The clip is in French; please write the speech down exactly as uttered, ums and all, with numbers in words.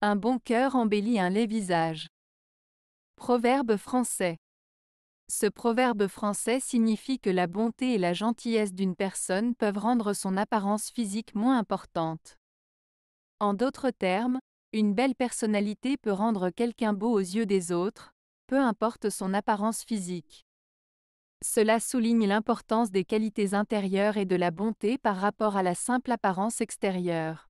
Un bon cœur embellit un laid visage. Proverbe français. Ce proverbe français signifie que la bonté et la gentillesse d'une personne peuvent rendre son apparence physique moins importante. En d'autres termes, une belle personnalité peut rendre quelqu'un beau aux yeux des autres, peu importe son apparence physique. Cela souligne l'importance des qualités intérieures et de la bonté par rapport à la simple apparence extérieure.